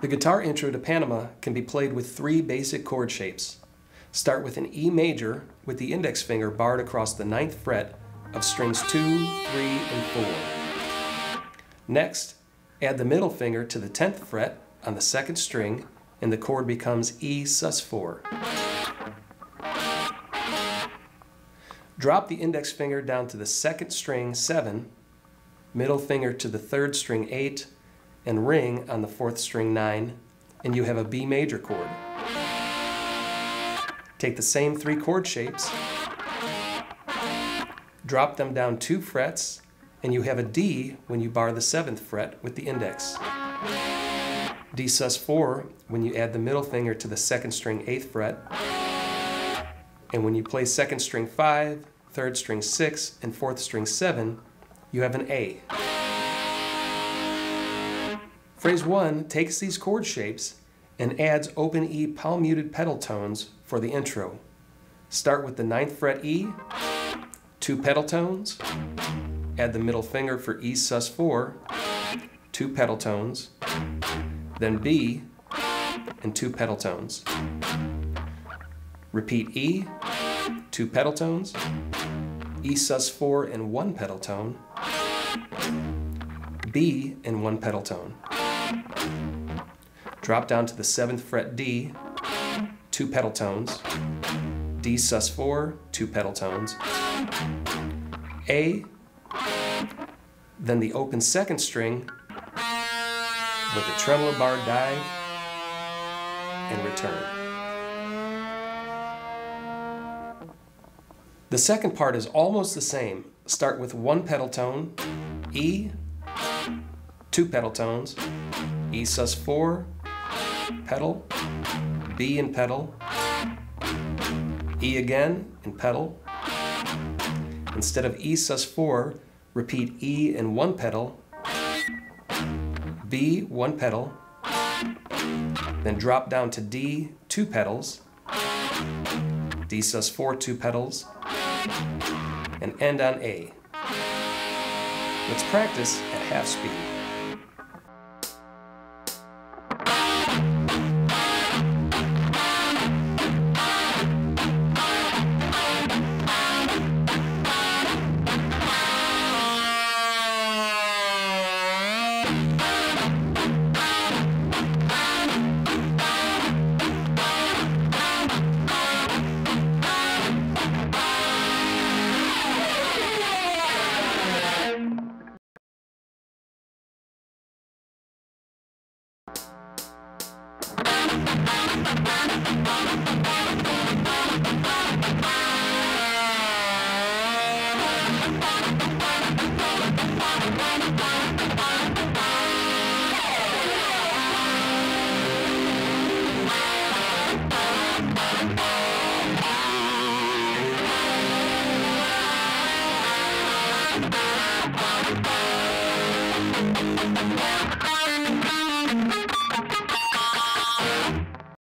The guitar intro to Panama can be played with three basic chord shapes. Start with an E major with the index finger barred across the 9th fret of strings 2, 3, and 4. Next, add the middle finger to the 10th fret on the 2nd string, and the chord becomes E sus4. Drop the index finger down to the 2nd string 7, middle finger to the 3rd string 8, and ring on the 4th string 9, and you have a B major chord. Take the same three chord shapes, drop them down 2 frets, and you have a D when you bar the 7th fret with the index. D sus4 when you add the middle finger to the 2nd string 8th fret, and when you play 2nd string 5, 3rd string 6, and 4th string 7, you have an A. Phrase 1 takes these chord shapes and adds open E palm-muted pedal tones for the intro. Start with the 9th fret E, 2 pedal tones, add the middle finger for E sus4, 2 pedal tones, then B, and 2 pedal tones. Repeat E, 2 pedal tones, E sus4 and 1 pedal tone, B and 1 pedal tone. Drop down to the 7th fret D, 2 pedal tones, D sus4, 2 pedal tones, A, then the open 2nd string with a tremolo bar dive and return. The second part is almost the same. Start with 1 pedal tone, E, 2 pedal tones, E sus4, pedal, B and pedal, E again and pedal. Instead of E sus4, repeat E and 1 pedal, B, 1 pedal, then drop down to D, 2 pedals, D sus4, 2 pedals, and end on A. Let's practice at half speed.